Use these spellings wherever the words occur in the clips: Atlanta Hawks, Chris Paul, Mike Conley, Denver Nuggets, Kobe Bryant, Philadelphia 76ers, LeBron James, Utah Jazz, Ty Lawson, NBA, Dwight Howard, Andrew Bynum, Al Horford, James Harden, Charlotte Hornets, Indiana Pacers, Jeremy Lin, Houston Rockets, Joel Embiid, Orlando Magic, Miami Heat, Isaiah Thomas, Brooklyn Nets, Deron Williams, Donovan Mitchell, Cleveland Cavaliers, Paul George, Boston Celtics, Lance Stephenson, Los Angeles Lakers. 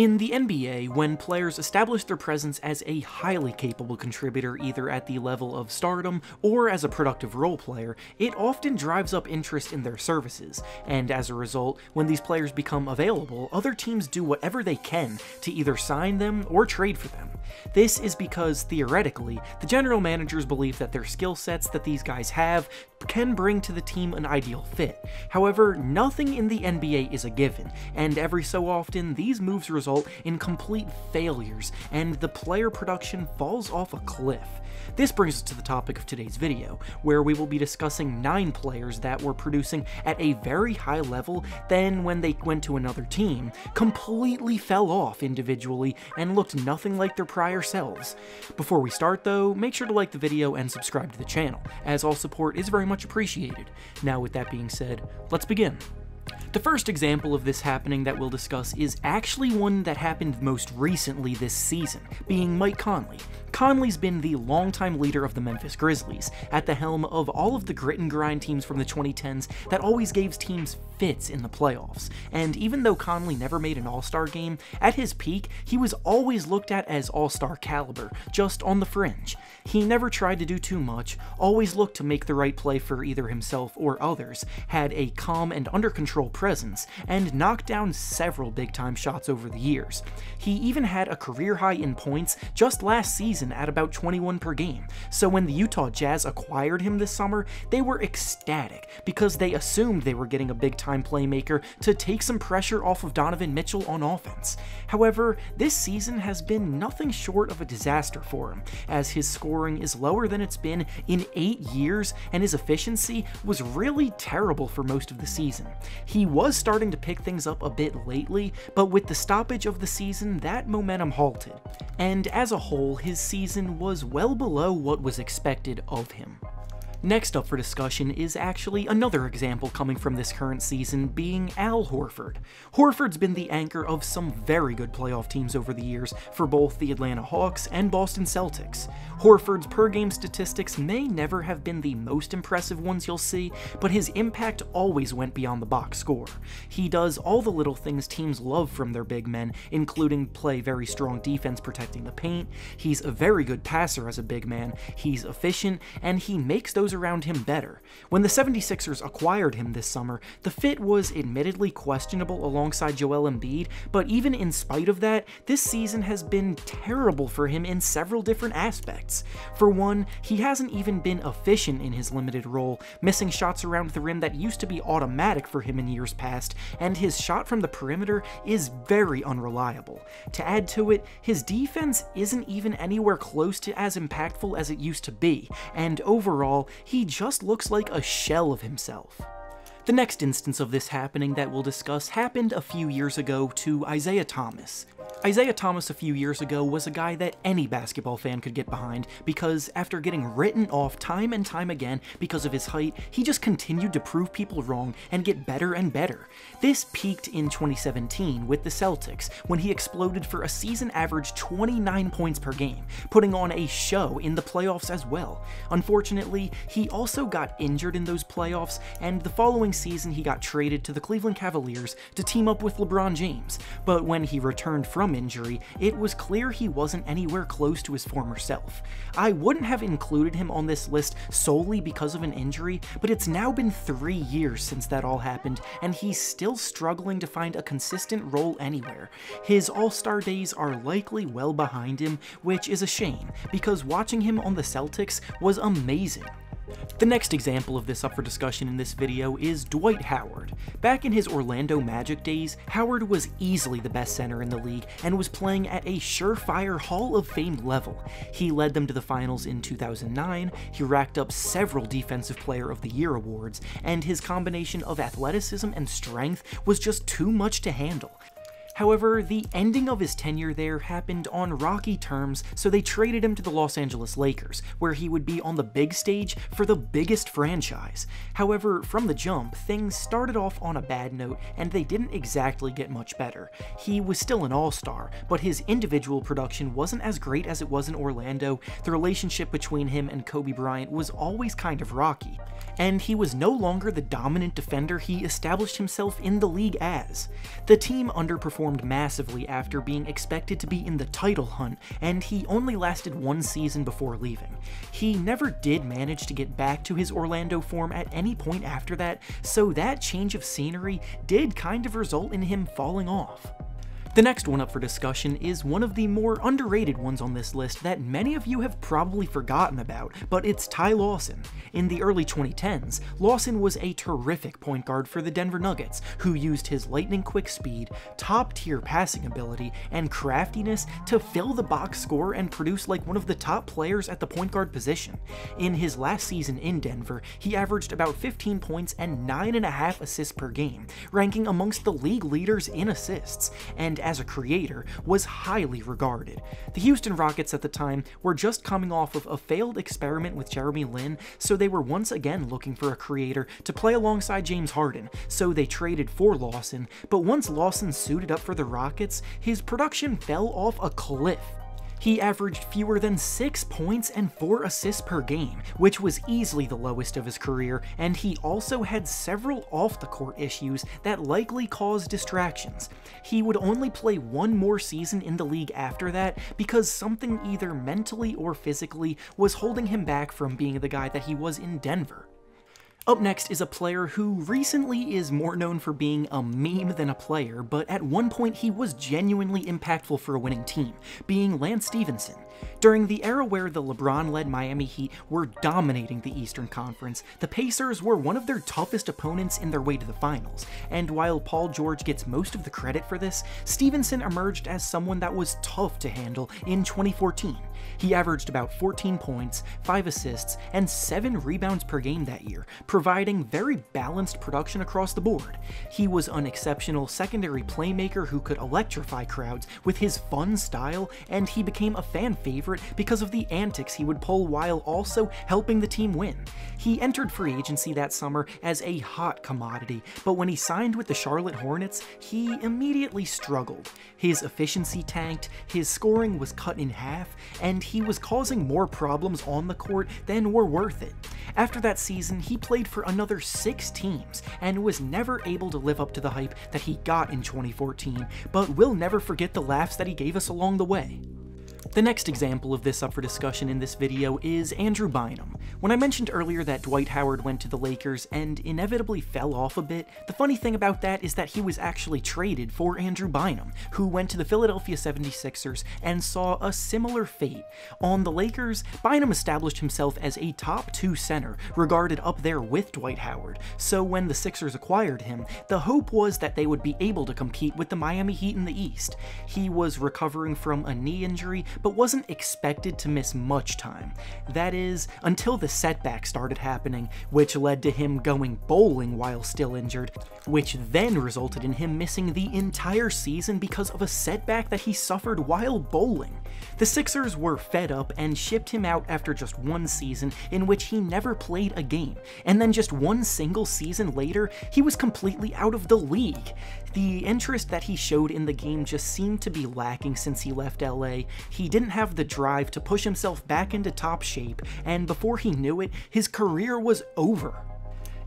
In the NBA, when players establish their presence as a highly capable contributor either at the level of stardom or as a productive role player, it often drives up interest in their services, and as a result, when these players become available, other teams do whatever they can to either sign them or trade for them. This is because, theoretically, the general managers believe that their skill sets that these guys have can bring to the team an ideal fit. However, nothing in the NBA is a given, and every so often, these moves result in complete failures, and the player production falls off a cliff. This brings us to the topic of today's video, where we will be discussing 9 players that were producing at a very high level, then when they went to another team, completely fell off individually and looked nothing like their prior selves. Before we start though, make sure to like the video and subscribe to the channel, as all support is very much appreciated. Now with that being said, let's begin. The first example of this happening that we'll discuss is actually one that happened most recently this season, being Mike Conley. Conley's been the longtime leader of the Memphis Grizzlies, at the helm of all of the grit and grind teams from the 2010s that always gave teams fits in the playoffs, and even though Conley never made an all-star game, at his peak, he was always looked at as all-star caliber, just on the fringe. He never tried to do too much, always looked to make the right play for either himself or others, had a calm and under-control presence, and knocked down several big-time shots over the years. He even had a career high in points just last season at about 21 per game, so when the Utah Jazz acquired him this summer, they were ecstatic because they assumed they were getting a big-time playmaker to take some pressure off of Donovan Mitchell on offense. However, this season has been nothing short of a disaster for him, as his scoring is lower than it's been in 8 years, and his efficiency was really terrible for most of the season. He was starting to pick things up a bit lately, but with the stoppage of the season, that momentum halted, and as a whole, his season was well below what was expected of him. Next up for discussion is actually another example coming from this current season, being Al Horford. Horford's been the anchor of some very good playoff teams over the years for both the Atlanta Hawks and Boston Celtics. Horford's per-game statistics may never have been the most impressive ones you'll see, but his impact always went beyond the box score. He does all the little things teams love from their big men, including play very strong defense protecting the paint, he's a very good passer as a big man, he's efficient, and he makes those around him better. When the 76ers acquired him this summer, the fit was admittedly questionable alongside Joel Embiid, but even in spite of that, this season has been terrible for him in several different aspects. For one, he hasn't even been efficient in his limited role, missing shots around the rim that used to be automatic for him in years past, and his shot from the perimeter is very unreliable. To add to it, his defense isn't even anywhere close to as impactful as it used to be, and overall, he just looks like a shell of himself. The next instance of this happening that we'll discuss happened a few years ago to Isaiah Thomas. Isaiah Thomas a few years ago was a guy that any basketball fan could get behind because after getting written off time and time again because of his height, he just continued to prove people wrong and get better and better. This peaked in 2017 with the Celtics when he exploded for a season average 29 points per game, putting on a show in the playoffs as well. Unfortunately, he also got injured in those playoffs, and the following season he got traded to the Cleveland Cavaliers to team up with LeBron James, but when he returned from injury, it was clear he wasn't anywhere close to his former self. I wouldn't have included him on this list solely because of an injury, but it's now been 3 years since that all happened, and he's still struggling to find a consistent role anywhere. His all-star days are likely well behind him, which is a shame, because watching him on the Celtics was amazing. The next example of this up for discussion in this video is Dwight Howard. Back in his Orlando Magic days, Howard was easily the best center in the league and was playing at a surefire Hall of Fame level. He led them to the finals in 2009, he racked up several Defensive Player of the Year awards, and his combination of athleticism and strength was just too much to handle. However, the ending of his tenure there happened on rocky terms, so they traded him to the Los Angeles Lakers, where he would be on the big stage for the biggest franchise. However, from the jump, things started off on a bad note, and they didn't exactly get much better. He was still an all-star, but his individual production wasn't as great as it was in Orlando, the relationship between him and Kobe Bryant was always kind of rocky, and he was no longer the dominant defender he established himself in the league as. The team underperformed underperformed massively after being expected to be in the title hunt, and he only lasted one season before leaving. He never did manage to get back to his Orlando form at any point after that, so that change of scenery did kind of result in him falling off. The next one up for discussion is one of the more underrated ones on this list that many of you have probably forgotten about, but it's Ty Lawson. In the early 2010s, Lawson was a terrific point guard for the Denver Nuggets, who used his lightning-quick speed, top-tier passing ability, and craftiness to fill the box score and produce like one of the top players at the point guard position. In his last season in Denver, he averaged about 15 points and 9.5 assists per game, ranking amongst the league leaders in assists, and as a creator, was highly regarded. The Houston Rockets at the time were just coming off of a failed experiment with Jeremy Lin, so they were once again looking for a creator to play alongside James Harden, so they traded for Lawson, but once Lawson suited up for the Rockets, his production fell off a cliff. He averaged fewer than 6 points and 4 assists per game, which was easily the lowest of his career, and he also had several off-the-court issues that likely caused distractions. He would only play one more season in the league after that because something either mentally or physically was holding him back from being the guy that he was in Denver. Up next is a player who recently is more known for being a meme than a player, but at one point he was genuinely impactful for a winning team, being Lance Stephenson. During the era where the LeBron-led Miami Heat were dominating the Eastern Conference, the Pacers were one of their toughest opponents in their way to the finals, and while Paul George gets most of the credit for this, Stephenson emerged as someone that was tough to handle in 2014. He averaged about 14 points, 5 assists, and 7 rebounds per game that year, providing very balanced production across the board. He was an exceptional secondary playmaker who could electrify crowds with his fun style, and he became a fan favorite because of the antics he would pull while also helping the team win. He entered free agency that summer as a hot commodity, but when he signed with the Charlotte Hornets, he immediately struggled. His efficiency tanked, his scoring was cut in half, and he was causing more problems on the court than were worth it. After that season, he played for another 6 teams and was never able to live up to the hype that he got in 2014, but we'll never forget the laughs that he gave us along the way. The next example of this up for discussion in this video is Andrew Bynum. When I mentioned earlier that Dwight Howard went to the Lakers and inevitably fell off a bit, the funny thing about that is that he was actually traded for Andrew Bynum, who went to the Philadelphia 76ers and saw a similar fate. On the Lakers, Bynum established himself as a top 2 center, regarded up there with Dwight Howard, so when the Sixers acquired him, the hope was that they would be able to compete with the Miami Heat in the East. He was recovering from a knee injury, but wasn't expected to miss much time. That is, until the setback started happening, which led to him going bowling while still injured, which then resulted in him missing the entire season because of a setback that he suffered while bowling. The Sixers were fed up and shipped him out after just one season in which he never played a game, and then just one single season later, he was completely out of the league. The interest that he showed in the game just seemed to be lacking since he left LA. He didn't have the drive to push himself back into top shape, and before he knew it, his career was over.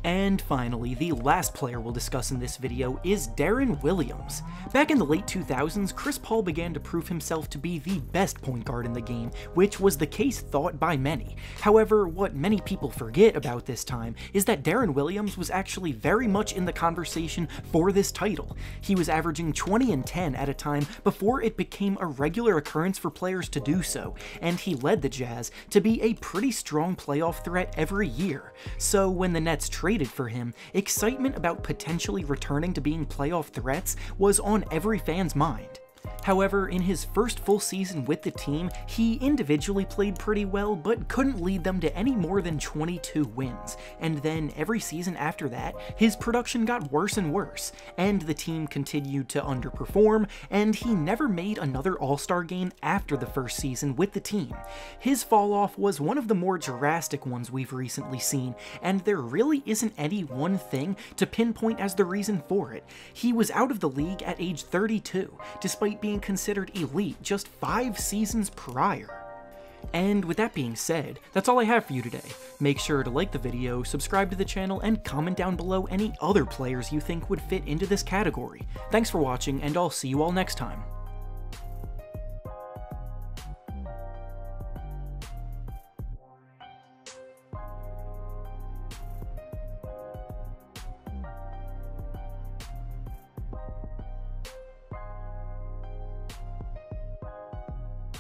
And finally, the last player we'll discuss in this video is Deron Williams. Back in the late 2000s, Chris Paul began to prove himself to be the best point guard in the game, which was the case thought by many. However, what many people forget about this time is that Deron Williams was actually very much in the conversation for this title. He was averaging 20 and 10 at a time before it became a regular occurrence for players to do so, and he led the Jazz to be a pretty strong playoff threat every year. So when the Nets traded for him, excitement about potentially returning to being playoff threats was on every fan's mind. However, in his first full season with the team, he individually played pretty well, but couldn't lead them to any more than 22 wins, and then every season after that, his production got worse and worse, and the team continued to underperform, and he never made another All-Star game after the first season with the team. His falloff was one of the more drastic ones we've recently seen, and there really isn't any one thing to pinpoint as the reason for it. He was out of the league at age 32, despite being considered elite just 5 seasons prior. And with that being said, that's all I have for you today. Make sure to like the video, subscribe to the channel, and comment down below any other players you think would fit into this category. Thanks for watching, and I'll see you all next time.